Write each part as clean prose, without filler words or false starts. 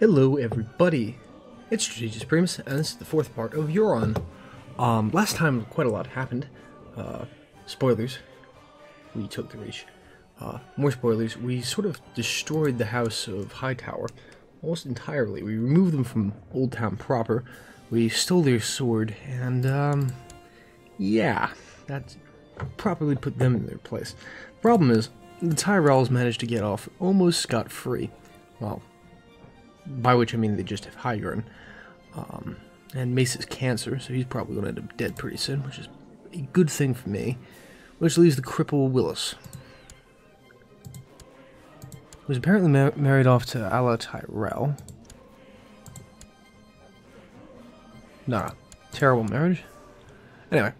Hello everybody, it's Strategist Primus, and this is the fourth part of Euron. Last time quite a lot happened. Spoilers, we took the Reach. More spoilers, we sort of destroyed the house of Hightower almost entirely. We removed them from Old Town proper, we stole their sword, and yeah, that properly put them in their place. Problem is, the Tyrells managed to get off almost scot-free. Well, by which I mean they just have high urine. And Mace is cancer, so he's probably going to end up dead pretty soon, which is a good thing for me. Which leaves the cripple Willis, who was apparently married off to Ala Tyrell. Nah, terrible marriage. Anyway,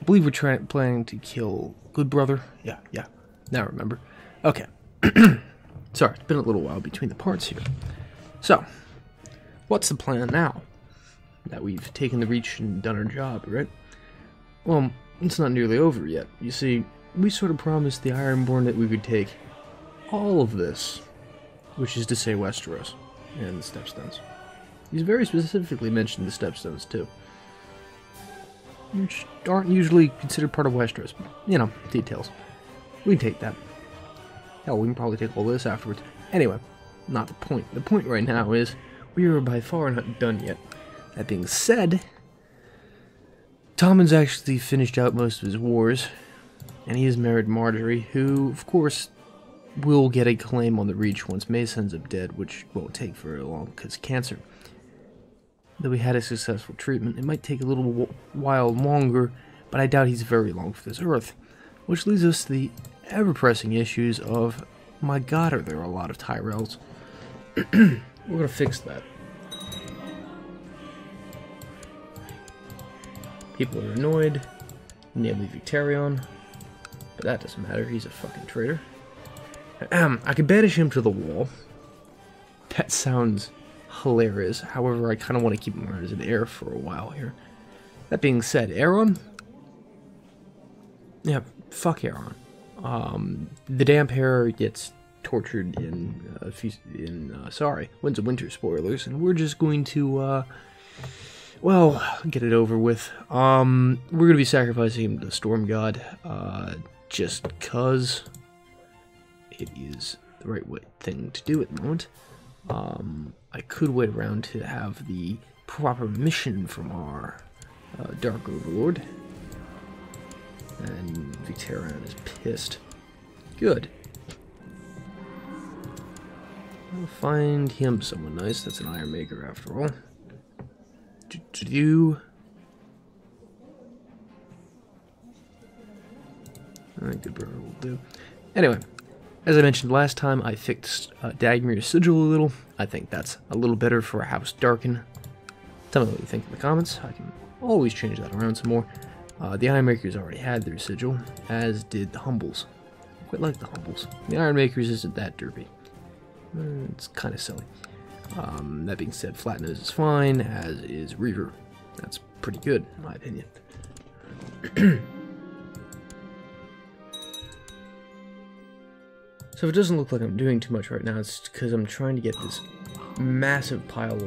I believe we're planning to kill good brother. Yeah, now I remember. Okay. Sorry, it's been a little while between the parts here. So, what's the plan now that we've taken the Reach and done our job, right? Well, it's not nearly over yet. You see, we sort of promised the Ironborn that we would take all of this, which is to say Westeros and the Stepstones. He's very specifically mentioned the Stepstones, too, which aren't usually considered part of Westeros, but, you know, details. We can take that. Hell, we can probably take all this afterwards. Anyway. Not the point. The point right now is we are by far not done yet. That being said, Tommen's actually finished out most of his wars, and he has married Marjorie, who, of course, will get a claim on the Reach once Mace ends up dead, which won't take very long because cancer. Though we had a successful treatment, it might take a little while longer, but I doubt he's very long for this earth, which leads us to the ever-pressing issues of, my god, are there a lot of Tyrells? We're gonna fix that. People are annoyed, namely Victarion, but that doesn't matter, he's a fucking traitor. I could banish him to the wall. That sounds hilarious, however I kind of want to keep him around as an heir for a while here. That being said, Euron? Yeah, fuck Euron. The damp hair gets tortured in Winds of Winter spoilers, and we're just going to, well, get it over with. We're going to be sacrificing him to Storm God, just because it is the right thing to do at the moment. I could wait around to have the proper mission from our Dark Overlord. And Victarion is pissed. Good. I'll find him someone nice. That's an Iron Maker after all. Alright, good brother will do. Anyway, as I mentioned last time, I fixed Dagmer's sigil a little. I think that's a little better for a House Darken. Tell me what you think in the comments. I can always change that around some more. The Iron Makers already had their sigil, as did the Humbles. I quite like the Humbles. The Iron Makers isn't that derpy. It's kind of silly. That being said, Flatnose is fine, as is Reaver. That's pretty good, in my opinion. So if it doesn't look like I'm doing too much right now, it's because I'm trying to get this massive pile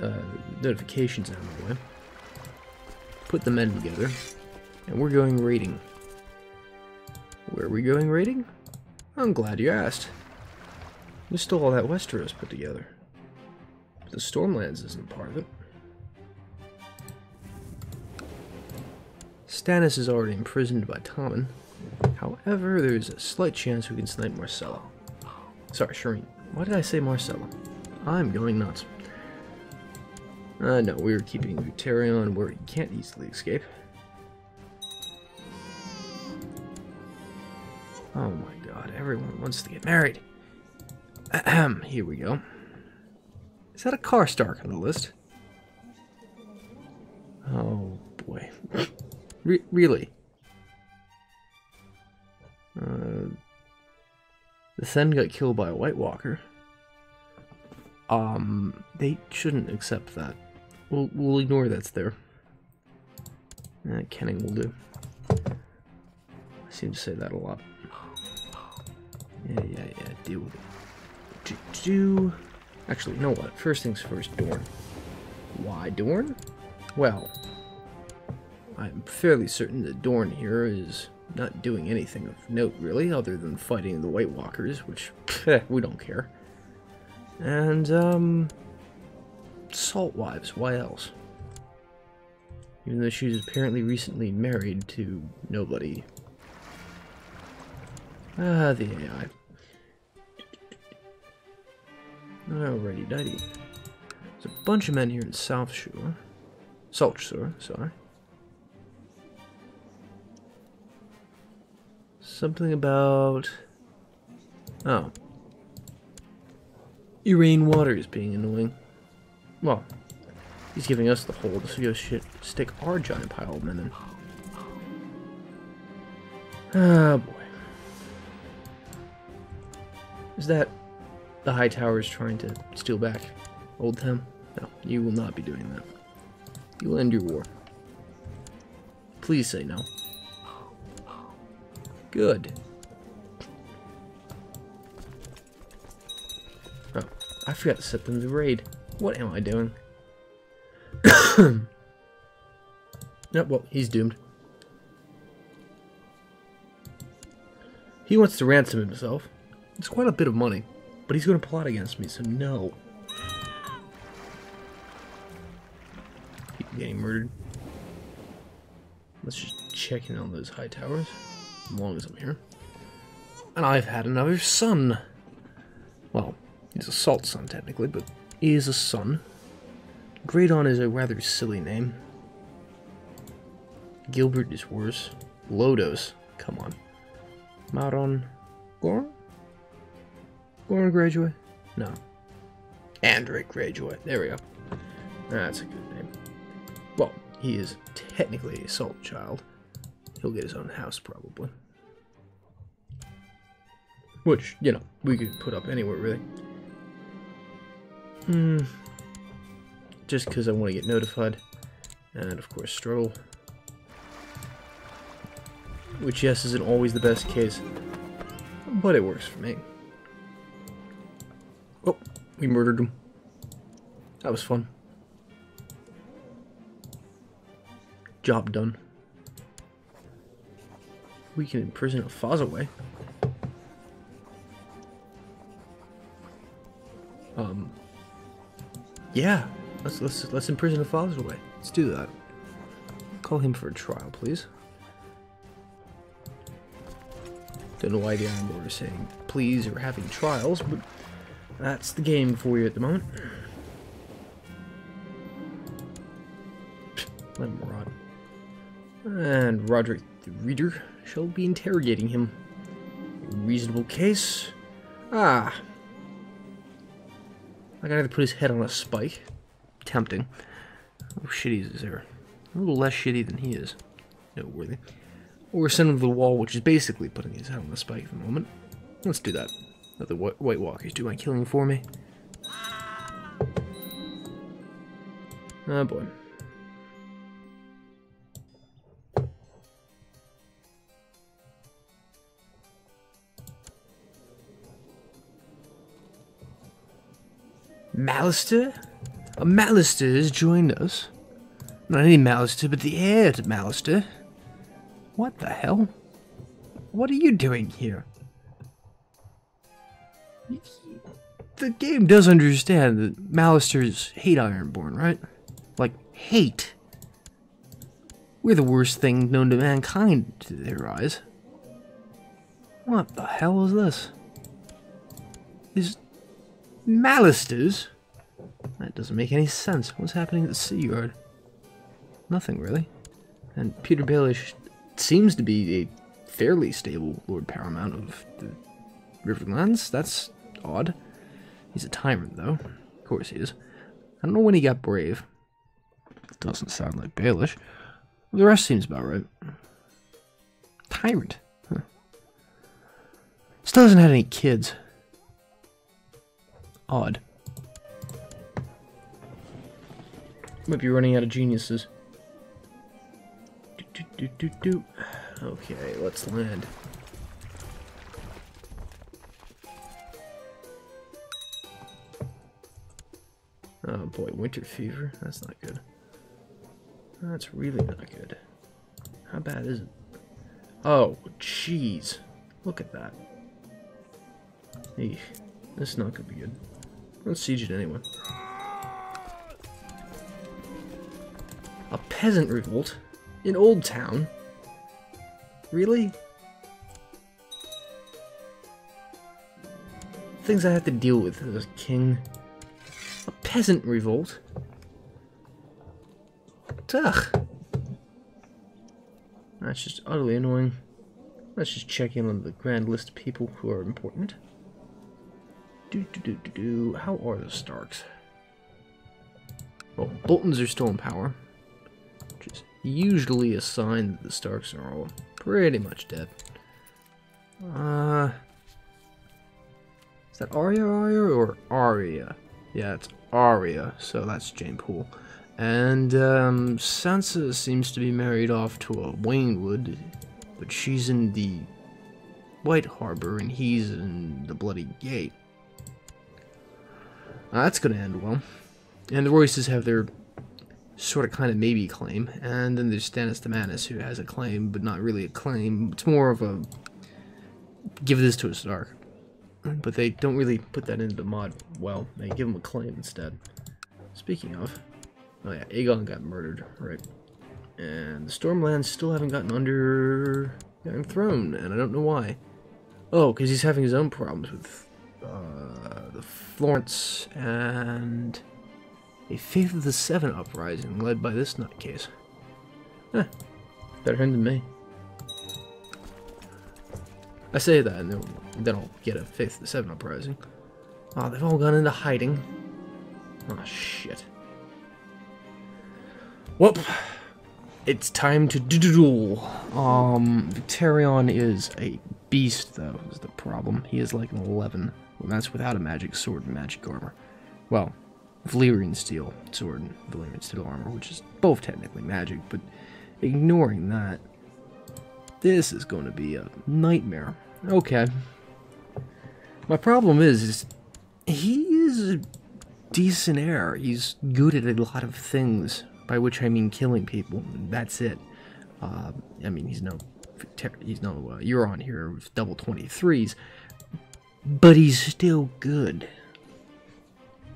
of notifications out of the way. Put the men together, and we're going raiding. Where are we going raiding? I'm glad you asked. We stole all that Westeros put together. But the Stormlands isn't part of it. Stannis is already imprisoned by Tommen. However, there's a slight chance we can snipe Myrcella. Sorry, Shireen. Why did I say Myrcella? I'm going nuts. No, we were keeping Victarion where he can't easily escape. Oh my god, everyone wants to get married. Ahem, here we go. Is that a Karstark on the list? Oh boy. Really? The Sen got killed by a White Walker. They shouldn't accept that. We'll ignore that's there. Kenning will do. I seem to say that a lot. Yeah, deal with it. Actually, you know what? First things first, Dorne. Why Dorne? Well, I'm fairly certain that Dorne here is not doing anything of note, really, other than fighting the White Walkers, which, we don't care. And, Salt Wives, why else? Even though she's apparently recently married to nobody. Ah, the AI. Alrighty, dighty. There's a bunch of men here in South Shore. Salt Shore, sorry. Something about... oh. Euron Waters being annoying. Well, he's giving us the hold, so you should stick our giant pile of men in. Ah, boy. Is that the Hightower is trying to steal back Old Town? No, you will not be doing that. You will end your war. Please say no. Good. Oh, I forgot to set them to raid. What am I doing? No, well, he's doomed. He wants to ransom himself. It's quite a bit of money, but he's going to plot against me, so no. People getting murdered. Let's just check in on those high towers, as long as I'm here. And I've had another son. Well, he's a salt son, technically, but he is a son. Graydon is a rather silly name. Gilbert is worse. Lodos, come on. Maron Goron? Euron Greyjoy? No. Andric Greyjoy. There we go. That's a good name. Well, he is technically a salt child. He'll get his own house, probably. Which, you know, we could put up anywhere, really. Just because I want to get notified. And, of course, struggle. Which, yes, isn't always the best case. But it works for me. Oh, we murdered him. That was fun. Job done. We can imprison a Fazaway. Yeah, let's imprison a Fazaway. Let's do that. Call him for a trial, please. Don't know why the Ironborn is saying please or having trials, but that's the game for you at the moment. Let him rot. And Roderick the Reader shall be interrogating him. A reasonable case. Ah. I gotta put his head on a spike. Tempting. How shitty is there? A little less shitty than he is. Noteworthy. Or send him to the wall, which is basically putting his head on a spike at the moment. Let's do that. Let the White Walkers do my killing for me. Oh boy. Malister? A Malister has joined us. Not any Malister, but the heir to Malister. What the hell? What are you doing here? The game does understand that Malisters hate Ironborn, right? Like, hate. We're the worst thing known to mankind, to their eyes. What the hell is this? Is... Malisters? That doesn't make any sense. What's happening at the Sea Yard? Nothing, really. And Peter Baelish seems to be a fairly stable Lord Paramount of the Riverlands. That's odd. He's a tyrant, though. Of course he is. I don't know when he got brave. Doesn't sound like Baelish. The rest seems about right. Tyrant. Huh. Still hasn't had any kids. Odd. Might be running out of geniuses. Okay, let's land. Oh boy, winter fever. That's not good. That's really not good. How bad is it? Oh, jeez. Look at that. Eesh. This is not going to be good. Let's siege it anyway. A peasant revolt? In Old Town? Really? Things I have to deal with as a king. A peasant revolt? Ugh. That's just utterly annoying. Let's just check in on the grand list of people who are important. How are the Starks? Well, Boltons are still in power, which is usually a sign that the Starks are all pretty much dead. Is that Arya or Arya? Yeah, it's Arya, so that's Jane Poole. And Sansa seems to be married off to a Waynwood, but she's in the White Harbor and he's in the Bloody Gate. That's going to end well. And the Royces have their sort of kind of maybe claim. And then there's Stannis the Manus, who has a claim, but not really a claim. It's more of a give this to a Stark. But they don't really put that into the mod well. They give him a claim instead. Speaking of... oh yeah, Aegon got murdered, right. And the Stormlands still haven't gotten under... gotten thrown, and I don't know why. Oh, because he's having his own problems with... the Florence and a Faith of the Seven uprising led by this nutcase. Eh, better him than me. I say that and then I'll get a Faith of the Seven uprising. Oh, they've all gone into hiding. Oh, shit. Well, it's time to duel. Victarion is a beast, though, is the problem. He is like an 11. Well, that's without a magic sword and magic armor. Well, Valyrian steel sword and Valyrian steel armor, which is both technically magic, but ignoring that, this is going to be a nightmare. Okay. My problem is he is a decent heir. He's good at a lot of things, by which I mean killing people. That's it. I mean, he's no Euron here with double 23s. But he's still good.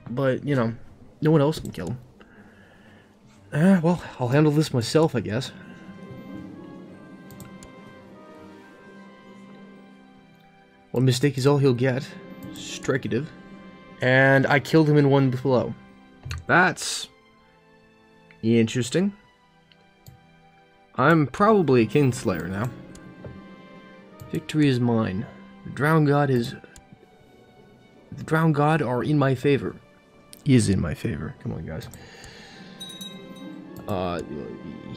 But, you know, no one else can kill him. Well, I'll handle this myself, I guess. One mistake is all he'll get. Stricative. And I killed him in one blow. That's... interesting. I'm probably a Kinslayer now. Victory is mine. The Drowned God is... the Drowned God are in my favor. Is in my favor. Come on, guys.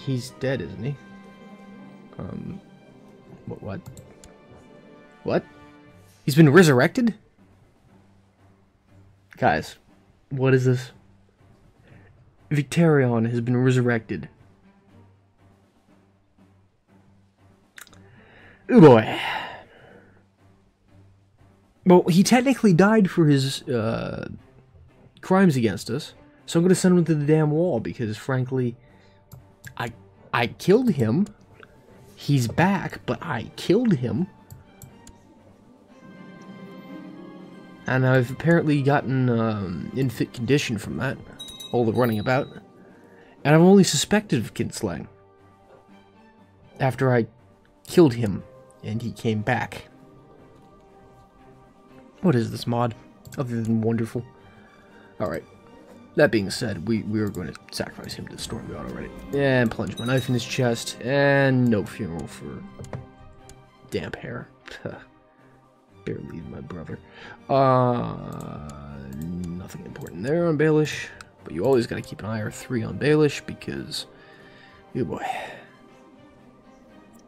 He's dead, isn't he? What? He's been resurrected? Guys, what is this? Victarion has been resurrected. Oh boy. Well, he technically died for his crimes against us, so I'm going to send him to the damn wall because, frankly, I killed him. He's back, but I killed him. And I've apparently gotten in fit condition from that, all the running about. And I'm only suspected of kinslaying after I killed him and he came back. What is this mod, other than wonderful? Alright. That being said, we are going to sacrifice him to the Storm God already. And plunge my knife in his chest, and no funeral for damp hair. Barely my brother. Nothing important there on Baelish, but you always got to keep an eye or three on Baelish, because... oh boy.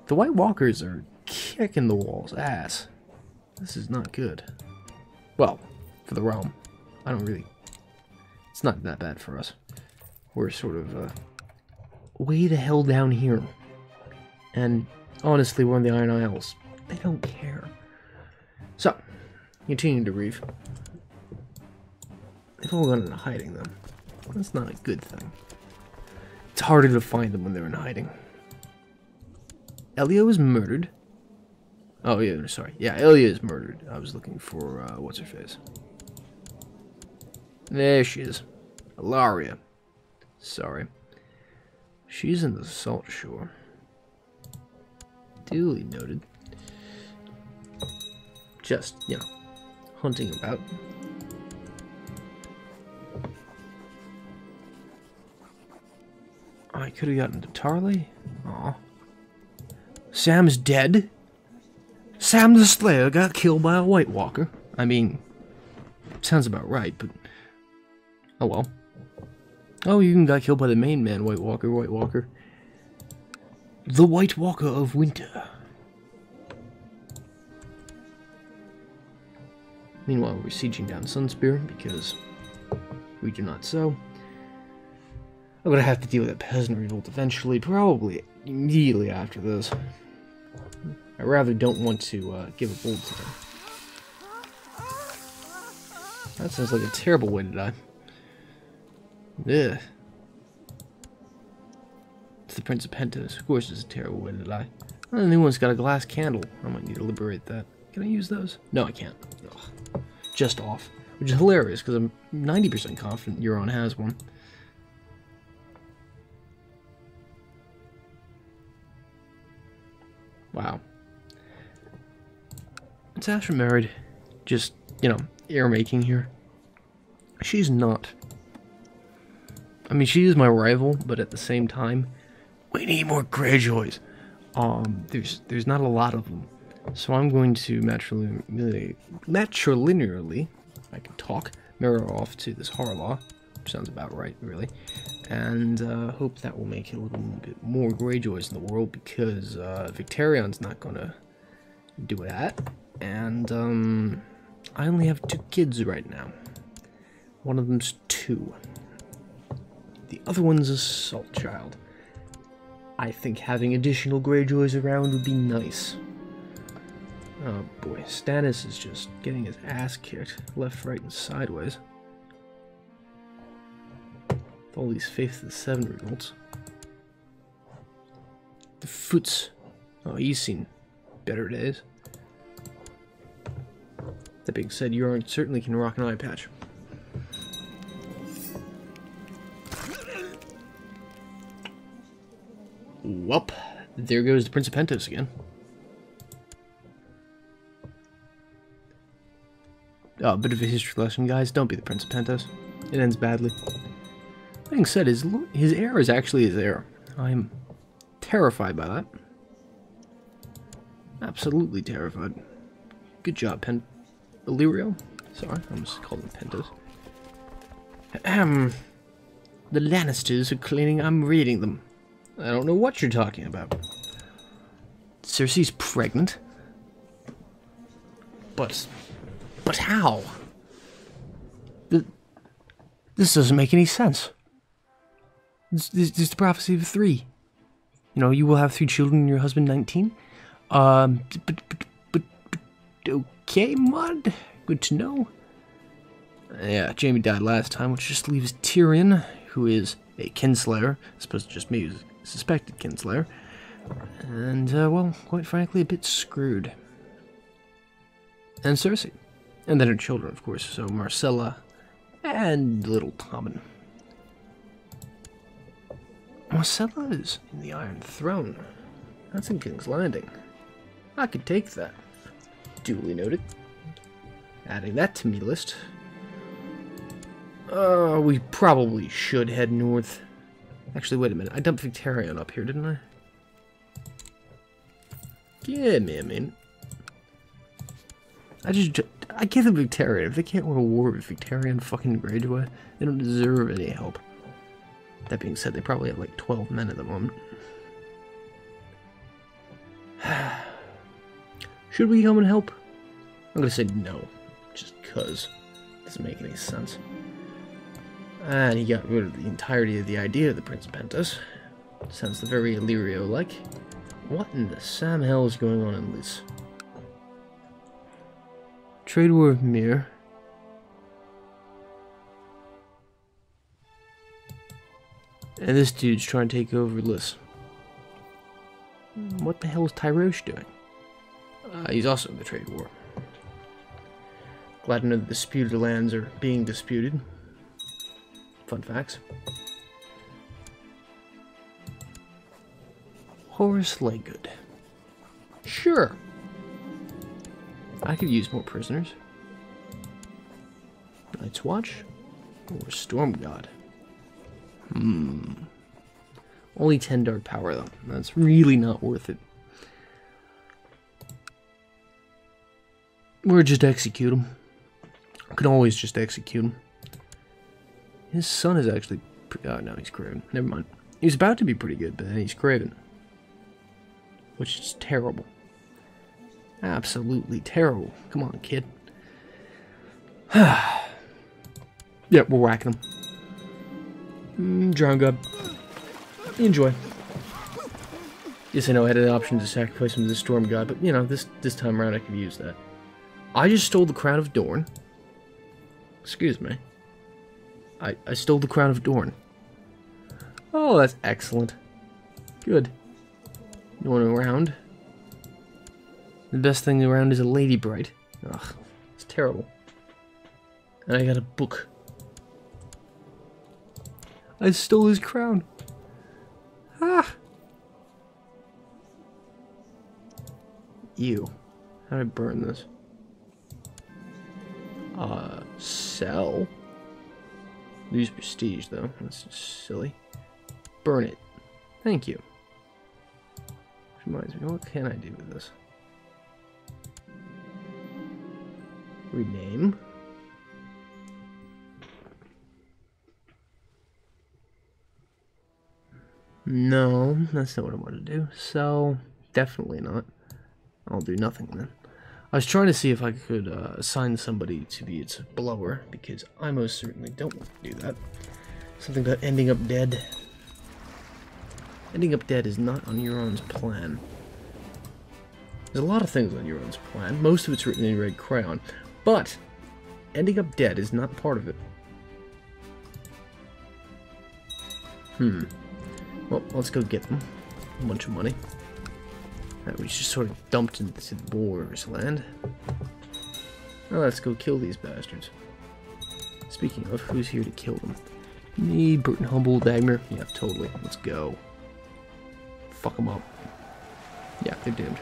The White Walkers are kicking the wall's ass. This is not good. Well, for the realm, I don't really... it's not that bad for us. We're sort of way the hell down here. And honestly, we're in the Iron Isles. They don't care. So, continuing to reef. They've all gone into hiding, though. That's not a good thing. It's harder to find them when they're in hiding. Elia was murdered. Oh, yeah, sorry. Yeah, Elia is murdered. I was looking for, what's-her-face. There she is. Alaria. Sorry. She's in the Salt Shore. Duly noted. Just, you know, hunting about. I could have gotten to Tarly. Aw. Sam's dead. Sam the Slayer got killed by a White Walker. I mean, sounds about right, but... Oh well. Oh, you even got killed by the main man, White Walker, White Walker. The White Walker of Winter. Meanwhile, we're sieging down Sunspear, because we do not so. I'm gonna have to deal with that peasant revolt eventually, probably immediately after this. I rather don't want to give a bolt to them. That sounds like a terrible way to die. Ugh. It's the Prince of Pentos. Of course it's a terrible way to die. Well, anyone's got a glass candle. I might need to liberate that. Can I use those? No, I can't. Ugh. Just off. Which is hilarious, because I'm 90% confident Euron has one. Wow. It's Asher married. Just, you know, air making here. She's not. I mean, she is my rival, but at the same time, we need more Greyjoys. There's not a lot of them. So I'm going to matrilinearly, I can talk, mirror off to this Harlaw. Sounds about right, really. And hope that will make it a little bit more Greyjoys in the world, because Victarion's not going to do that. And I only have 2 kids right now. One of them's 2. The other one's a salt child. I think having additional Greyjoys around would be nice. Oh boy, Stannis is just getting his ass kicked left, right, and sideways. With all these Faith of the Seven revolts. The Foots. Oh, he's seen better days. That being said, Euron certainly can rock an eye patch. Welp, there goes the Prince of Pentos again. Oh, a bit of a history lesson, guys. Don't be the Prince of Pentos. It ends badly. That being said, his heir is actually his heir. I'm terrified by that. Absolutely terrified. Good job, Pentos. Illyrio? Sorry, I almost called him Pentos. The Lannisters are cleaning. I'm reading them. I don't know what you're talking about. Cersei's pregnant. But how? This doesn't make any sense. This is the prophecy of 3. You know, you will have 3 children and your husband 19. Okay, Mud. Good to know. Yeah, Jaime died last time, which just leaves Tyrion, who is a Kinslayer. As opposed to just me, who's a suspected Kinslayer. And, well, quite frankly, a bit screwed. And Cersei. And then her children, of course. So, Myrcella and little Tommen. Myrcella is in the Iron Throne. That's in King's Landing. I could take that. Duly noted. Adding that to me list. We probably should head north. Actually, wait a minute. I dumped Victarion up here, didn't I? Give me a minute. I give them Victarion. If they can't win a war with Victarion fucking Greyjoy, they don't deserve any help. That being said, they probably have like 12 men at the moment. Should we come and help? I'm gonna say no, just cause. Doesn't make any sense. And he got rid of the entirety of the idea of the Prince of Pentos. Sounds the very Illyrio-like. What in the Sam hell is going on in this? Trade War of Mir. And this dude's trying to take over Liz. What the hell is Tyrosh doing? He's also in the trade war. Glad to know that the disputed lands are being disputed. Fun facts. Horace Leggood. Sure. I could use more prisoners. Night's Watch or Storm God. Only 10 dark power though. That's really not worth it. Or just execute him. I could always just execute him. His son is actually... oh no, he's Craven. Never mind. He was about to be pretty good, but then he's Craven. Which is terrible. Absolutely terrible. Come on, kid. Yep, we're whacking him. Drown God. Enjoy. Yes, I know I had an option to sacrifice him to the Storm God, but you know, this time around I could use that. I just stole the crown of Dorne. Excuse me. I stole the crown of Dorne. Oh, that's excellent. Good. No one around. The best thing around is a lady bride. Ugh, it's terrible. And I got a book. I stole his crown. Ah. Ew. How did I burn this? Sell. Lose prestige, though. That's just silly. Burn it. Thank you. Which reminds me, what can I do with this? Rename. No, that's not what I want to do. So, definitely not. I'll do nothing then. I was trying to see if I could assign somebody to be its blower, because I most certainly don't want to do that. Something about ending up dead. Ending up dead is not on Euron's plan. There's a lot of things on Euron's plan. Most of it's written in red crayon. But, ending up dead is not part of it. Well, let's go get them. A bunch of money. That was just sort of dumped into the Boar's land. Now let's go kill these bastards. Speaking of, who's here to kill them? Me, Burton Humble, Dagmer. Yeah, totally. Let's go. Fuck them up. Yeah, they're doomed.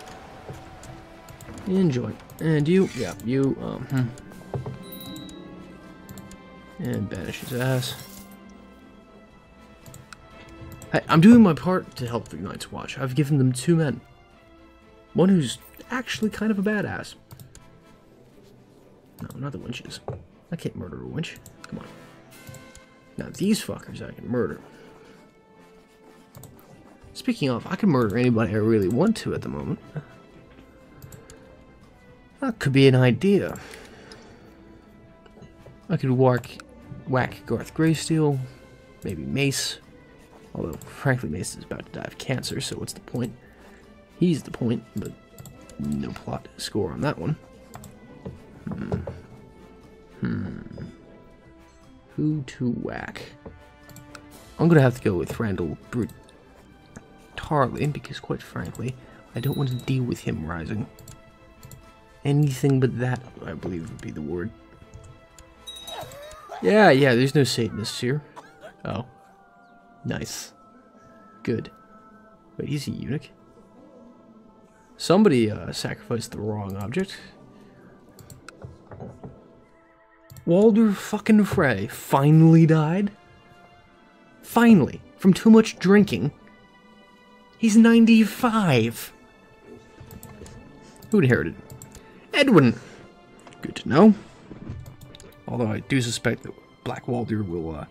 Enjoy. And you, yeah, you, and banish his ass. Hey, I'm doing my part to help the Night's Watch. I've given them 2 men. One who's actually kind of a badass. No, not the winches. I can't murder a winch. Come on. Now these fuckers I can murder. Speaking of, I can murder anybody I really want to at the moment. That could be an idea. I could whack Garth Greysteel, maybe Mace. Although, frankly, Mace is about to die of cancer, so what's the point? He's the point, but no plot score on that one. Who to whack? I'm going to have to go with Randall Tarlin, because quite frankly, I don't want to deal with him rising. Anything but that, I believe, would be the word. Yeah, there's no Satanists here. Oh. Nice. Good. Wait, he's a eunuch? Somebody sacrificed the wrong object. Walder fucking Frey finally died? Finally. From too much drinking. He's 95. Who inherited? Edwin. Good to know. Although I do suspect that Black Walder will,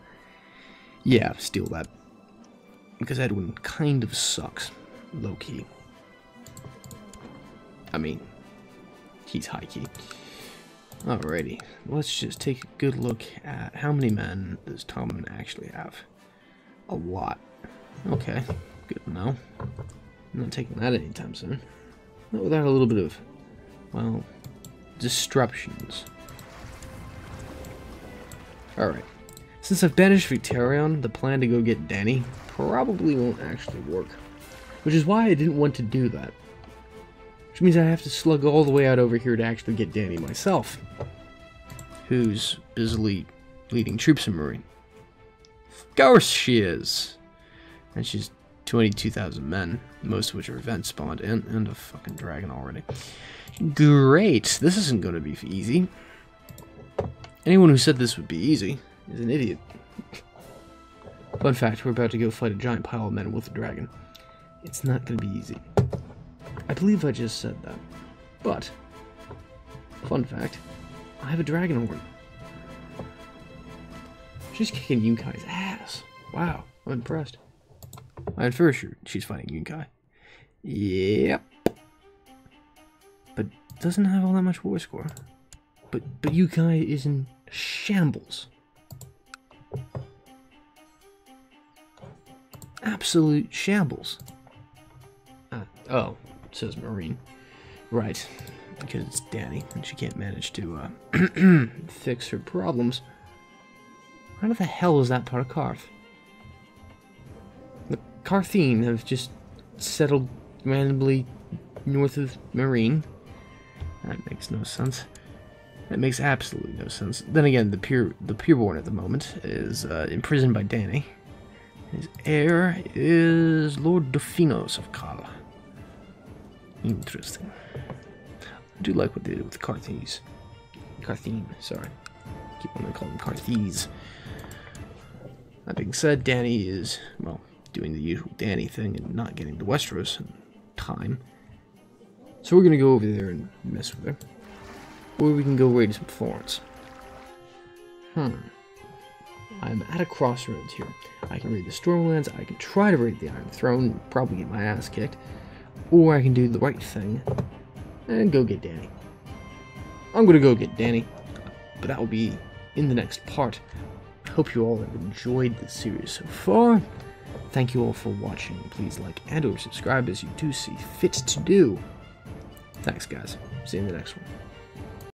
yeah, steal that. Because Edwin kind of sucks, low-key. I mean, he's high-key. Alrighty, let's just take a good look at how many men does Tommen actually have. A lot. Okay, good to know. I'm not taking that anytime soon. Not without a little bit of, well, disruptions. Alright, Since I've banished Victarion, the plan to go get Dany probably won't actually work, which is why I didn't want to do that. Which means I have to slug all the way out over here to actually get Dany myself, who's busily leading troops in Marine. Of course she is! And she's 22,000 men, most of which are event spawned, and a fucking dragon already. Great! This isn't going to be easy. Anyone who said this would be easy is an idiot. Fun fact, we're about to go fight a giant pile of men with a dragon. It's not going to be easy. I believe I just said that. But, fun fact, I have a dragon horn. She's kicking Yunkai's ass. Wow, I'm impressed. I infer she's fighting Yunkai. Yep. But doesn't have all that much war score. But Yunkai is in shambles. Absolute shambles. Oh, it says Marine. Right, because it's Dany, and she can't manage to fix her problems. How the hell is that part of Karth? The Karthine have just settled randomly north of Marine. That makes no sense. That makes absolutely no sense. Then again, the Pureborn at the moment is imprisoned by Dany. His heir is Lord Dauphinos of Kala. Interesting. I do like what they did with Carthes. Carthine, sorry. I keep on calling them Carthes. That being said, Dany is, well, doing the usual Dany thing and not getting to Westeros in time. So we're going to go over there and mess with her. Or we can go raid some Florence. I'm at a crossroads here. I can raid the Stormlands, I can try to raid the Iron Throne, probably get my ass kicked, or I can do the right thing and go get Dany. I'm gonna go get Dany, but that will be in the next part. Hope you all have enjoyed the series so far. Thank you all for watching. Please like and or subscribe as you do see fit to do. Thanks guys, see you in the next one.